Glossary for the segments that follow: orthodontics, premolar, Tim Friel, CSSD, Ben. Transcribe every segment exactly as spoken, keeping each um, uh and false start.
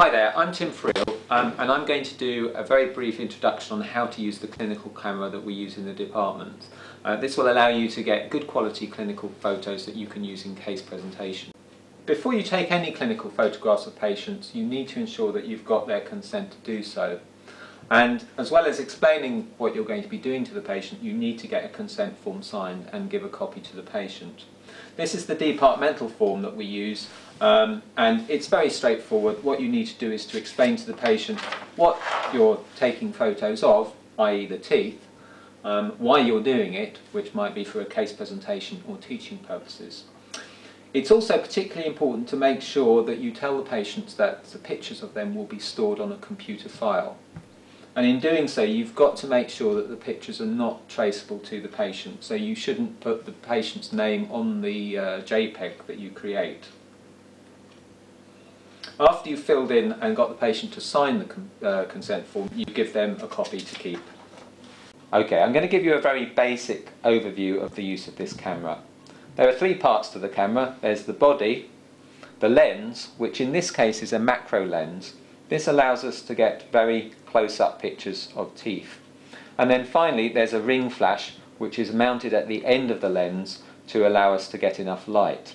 Hi there, I'm Tim Friel um, and I'm going to do a very brief introduction on how to use the clinical camera that we use in the department. Uh, this will allow you to get good quality clinical photos that you can use in case presentation. Before you take any clinical photographs of patients, you need to ensure that you've got their consent to do so. And as well as explaining what you're going to be doing to the patient, you need to get a consent form signed and give a copy to the patient. This is the departmental form that we use, um, and it's very straightforward. What you need to do is to explain to the patient what you're taking photos of, that is the teeth, um, why you're doing it, which might be for a case presentation or teaching purposes. It's also particularly important to make sure that you tell the patients that the pictures of them will be stored on a computer file. And in doing so, you've got to make sure that the pictures are not traceable to the patient. So you shouldn't put the patient's name on the uh, JPEG that you create. After you've filled in and got the patient to sign the con uh, consent form, you give them a copy to keep. Okay, I'm going to give you a very basic overview of the use of this camera. There are three parts to the camera. There's the body, the lens, which in this case is a macro lens. This allows us to get very close-up pictures of teeth. And then finally there's a ring flash which is mounted at the end of the lens to allow us to get enough light.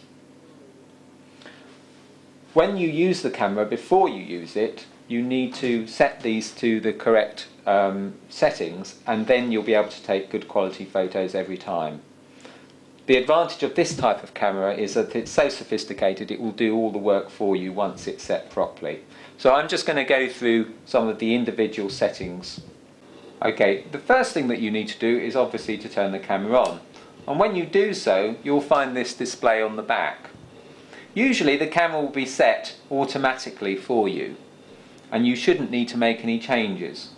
When you use the camera, before you use it, you need to set these to the correct um, settings, and then you'll be able to take good quality photos every time. The advantage of this type of camera is that it's so sophisticated it will do all the work for you once it's set properly. So I'm just going to go through some of the individual settings. Okay, the first thing that you need to do is obviously to turn the camera on. And when you do so, you'll find this display on the back. Usually the camera will be set automatically for you, and you shouldn't need to make any changes.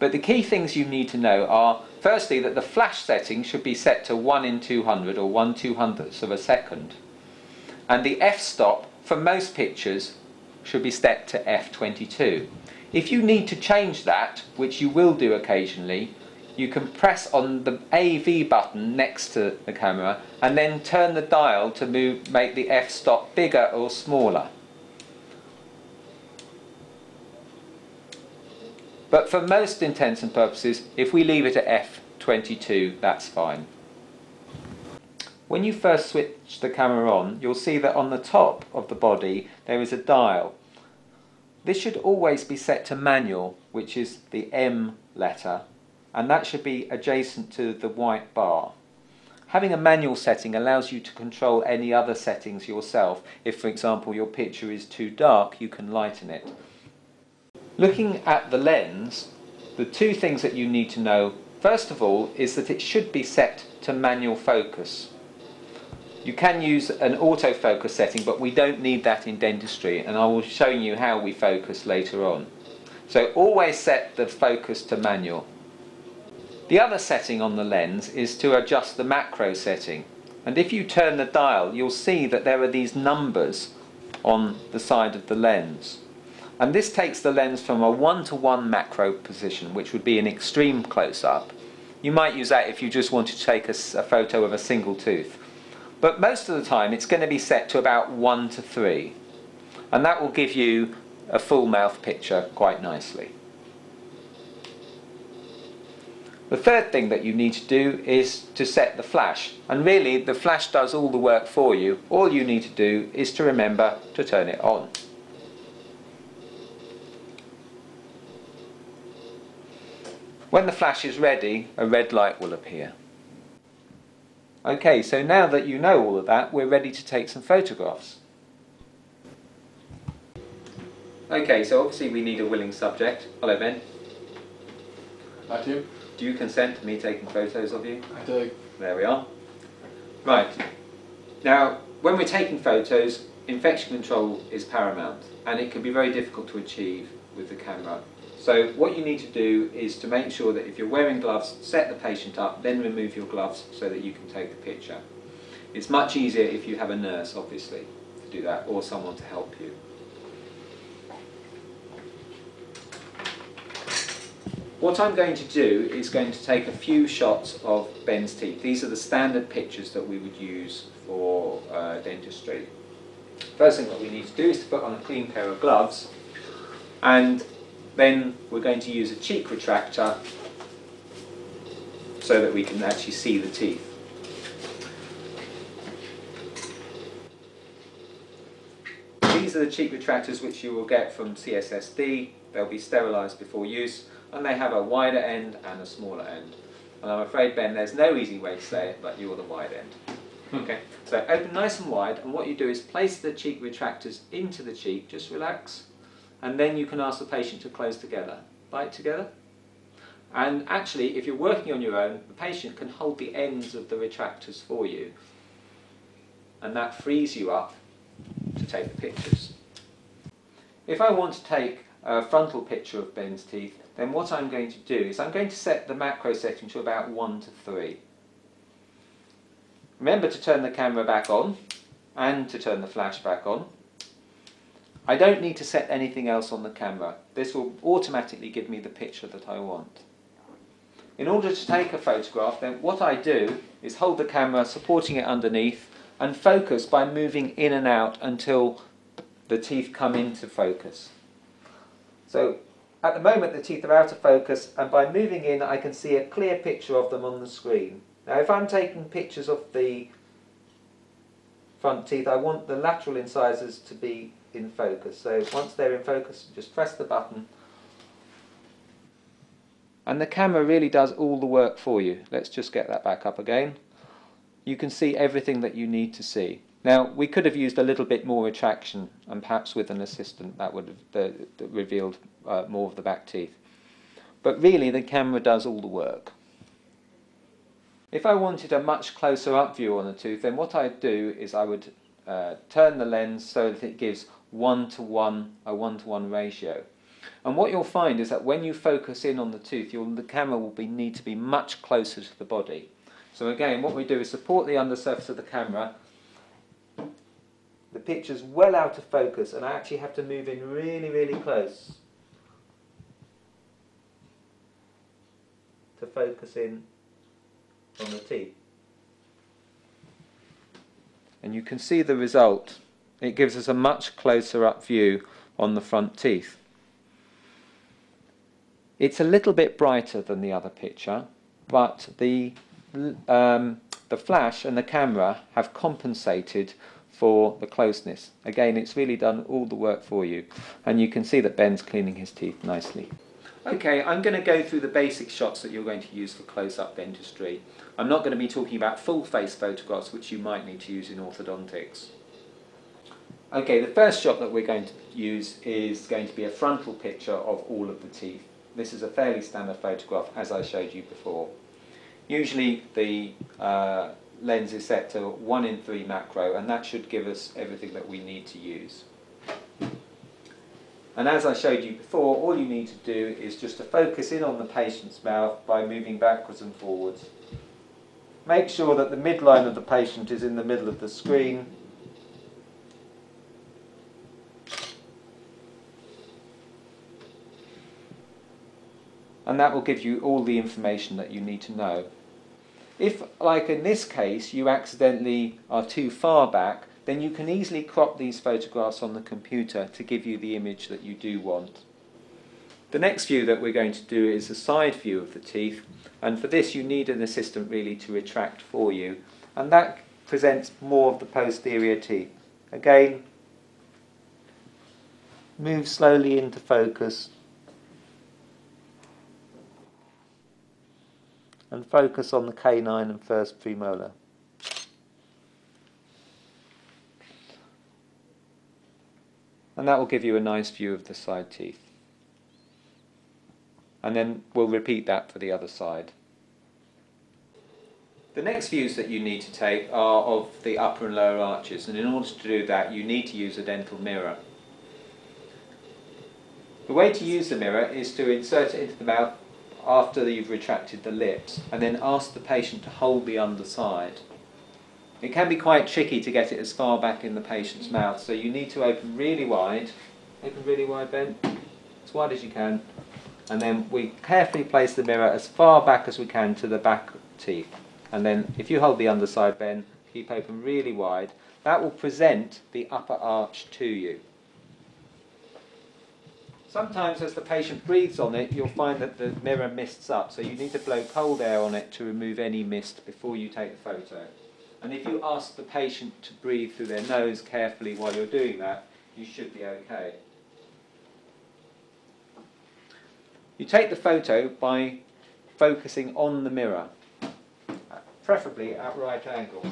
But the key things you need to know are, firstly, that the flash setting should be set to one in two hundred or one two hundredths of a second. And the f-stop for most pictures should be set to f twenty-two. If you need to change that, which you will do occasionally, you can press on the A V button next to the camera and then turn the dial to move, make the f-stop bigger or smaller. But for most intents and purposes, if we leave it at f twenty-two, that's fine. When you first switch the camera on, you'll see that on the top of the body there is a dial. This should always be set to manual, which is the M letter, and that should be adjacent to the white bar. Having a manual setting allows you to control any other settings yourself. If, for example, your picture is too dark, you can lighten it. Looking at the lens, the two things that you need to know, first of all, is that it should be set to manual focus. You can use an autofocus setting, but we don't need that in dentistry, and I will show you how we focus later on. So always set the focus to manual. The other setting on the lens is to adjust the macro setting, and if you turn the dial, you'll see that there are these numbers on the side of the lens. And this takes the lens from a one to one macro position, which would be an extreme close-up. You might use that if you just want to take a, a photo of a single tooth. But most of the time it's going to be set to about one to three. And that will give you a full mouth picture quite nicely. The third thing that you need to do is to set the flash. And really the flash does all the work for you. All you need to do is to remember to turn it on. When the flash is ready, a red light will appear. Okay, so now that you know all of that, we're ready to take some photographs. Okay, so obviously we need a willing subject. Hello, Ben. Hi, Tim. Do you consent to me taking photos of you? I do. There we are. Right. Now, when we're taking photos, infection control is paramount, and it can be very difficult to achieve with the camera. So what you need to do is to make sure that if you're wearing gloves, set the patient up, then remove your gloves so that you can take the picture. It's much easier if you have a nurse, obviously, to do that, or someone to help you. What I'm going to do is going to take a few shots of Ben's teeth. These are the standard pictures that we would use for uh, dentistry. First thing that we need to do is to put on a clean pair of gloves. and then we're going to use a cheek retractor so that we can actually see the teeth. These are the cheek retractors which you will get from C S S D. They'll be sterilised before use, and they have a wider end and a smaller end. And I'm afraid, Ben, there's no easy way to say it, but you're the wide end. Okay, so open nice and wide, and what you do is place the cheek retractors into the cheek, just relax, and then you can ask the patient to close together, bite together. And actually, if you're working on your own, the patient can hold the ends of the retractors for you, and that frees you up to take the pictures. If I want to take a frontal picture of Ben's teeth, then what I'm going to do is I'm going to set the macro setting to about one to three. Remember to turn the camera back on and to turn the flash back on. I don't need to set anything else on the camera. This will automatically give me the picture that I want. In order to take a photograph, then what I do is hold the camera, supporting it underneath, and focus by moving in and out until the teeth come into focus. So at the moment the teeth are out of focus, and by moving in I can see a clear picture of them on the screen. Now if I'm taking pictures of the front teeth, I want the lateral incisors to be in focus. So once they're in focus, just press the button. And the camera really does all the work for you. Let's just get that back up again. You can see everything that you need to see. Now we could have used a little bit more retraction, and perhaps with an assistant that would have revealed uh, more of the back teeth. But really the camera does all the work. If I wanted a much closer up view on the tooth, then what I'd do is I would uh, turn the lens so that it gives one to one, a one to one ratio. And what you'll find is that when you focus in on the tooth, you'll, the camera will be, need to be much closer to the body. So again, what we do is support the undersurface of the camera. The picture's well out of focus, and I actually have to move in really, really close to focus in on the teeth. And you can see the result. It gives us a much closer up view on the front teeth. It's a little bit brighter than the other picture, but the um, the flash and the camera have compensated for the closeness. Again, it's really done all the work for you, and you can see that Ben's cleaning his teeth nicely. Okay, I'm going to go through the basic shots that you're going to use for close-up dentistry. I'm not going to be talking about full-face photographs, which you might need to use in orthodontics. Okay, the first shot that we're going to use is going to be a frontal picture of all of the teeth. This is a fairly standard photograph, as I showed you before. Usually the uh, lens is set to one in three macro, and that should give us everything that we need to use. And as I showed you before, all you need to do is just to focus in on the patient's mouth by moving backwards and forwards. Make sure that the midline of the patient is in the middle of the screen. And that will give you all the information that you need to know. If, like in this case, you accidentally are too far back, then you can easily crop these photographs on the computer to give you the image that you do want. The next view that we're going to do is a side view of the teeth, and for this you need an assistant really to retract for you, and that presents more of the posterior teeth. Again, move slowly into focus and focus on the canine and first premolar. And that will give you a nice view of the side teeth. And then we'll repeat that for the other side. The next views that you need to take are of the upper and lower arches, and in order to do that you need to use a dental mirror. The way to use the mirror is to insert it into the mouth after you've retracted the lips, and then ask the patient to hold the underside. It can be quite tricky to get it as far back in the patient's mouth, so you need to open really wide, open really wide, Ben, as wide as you can, and then we carefully place the mirror as far back as we can to the back teeth. And then if you hold the underside, Ben, keep open really wide, that will present the upper arch to you. Sometimes as the patient breathes on it, you'll find that the mirror mists up, so you need to blow cold air on it to remove any mist before you take the photo. And if you ask the patient to breathe through their nose carefully while you're doing that, you should be okay. You take the photo by focusing on the mirror, preferably at right angles.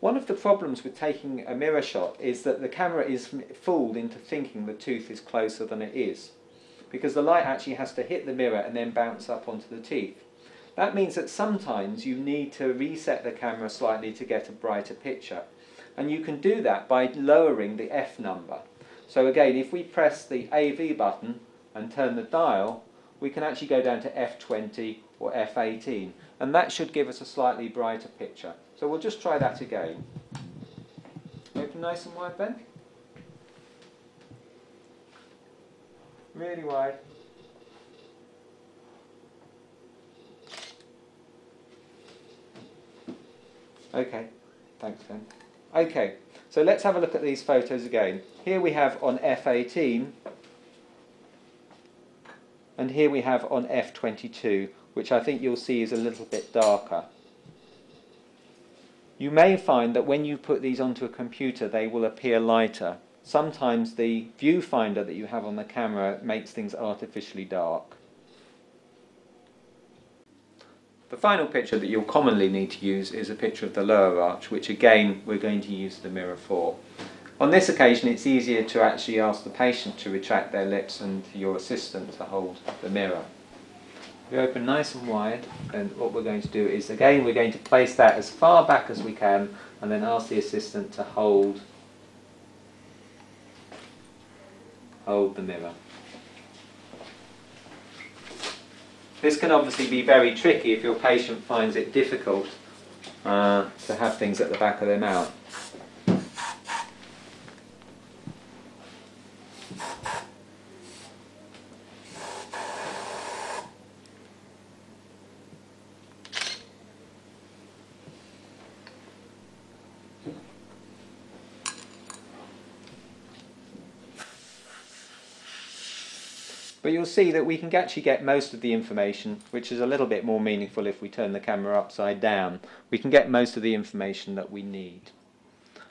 One of the problems with taking a mirror shot is that the camera is fooled into thinking the tooth is closer than it is, because the light actually has to hit the mirror and then bounce up onto the teeth. That means that sometimes you need to reset the camera slightly to get a brighter picture, and you can do that by lowering the F number. So again, if we press the A V button and turn the dial, we can actually go down to F twenty or F eighteen, and that should give us a slightly brighter picture. So we'll just try that again. Open nice and wide, Ben. Really wide. Okay, thanks Ben. Okay, so let's have a look at these photos again. Here we have on F eighteen, and here we have on F twenty-two, which I think you'll see is a little bit darker. You may find that when you put these onto a computer, they will appear lighter. Sometimes the viewfinder that you have on the camera makes things artificially dark. The final picture that you'll commonly need to use is a picture of the lower arch, which again we're going to use the mirror for. On this occasion it's easier to actually ask the patient to retract their lips and your assistant to hold the mirror. We open nice and wide, and what we're going to do is, again, we're going to place that as far back as we can and then ask the assistant to hold, hold the mirror. This can obviously be very tricky if your patient finds it difficult uh, to have things at the back of their mouth. But you'll see that we can actually get most of the information, which is a little bit more meaningful if we turn the camera upside down. We can get most of the information that we need.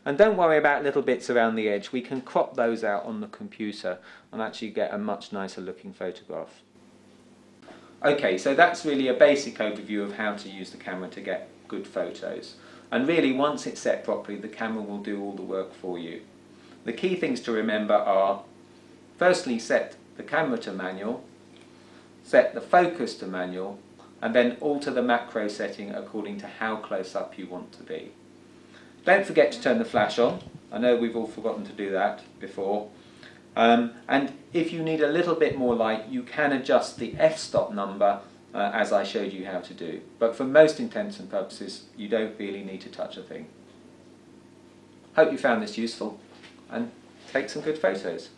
And don't worry about little bits around the edge. We can crop those out on the computer and actually get a much nicer looking photograph. Okay, so that's really a basic overview of how to use the camera to get good photos. And really, once it's set properly, the camera will do all the work for you. The key things to remember are, firstly, set the camera to manual, set the focus to manual, and then alter the macro setting according to how close up you want to be. Don't forget to turn the flash on. I know we've all forgotten to do that before. Um, and if you need a little bit more light, you can adjust the f-stop number uh, as I showed you how to do. But for most intents and purposes, you don't really need to touch a thing. Hope you found this useful, and take some good photos.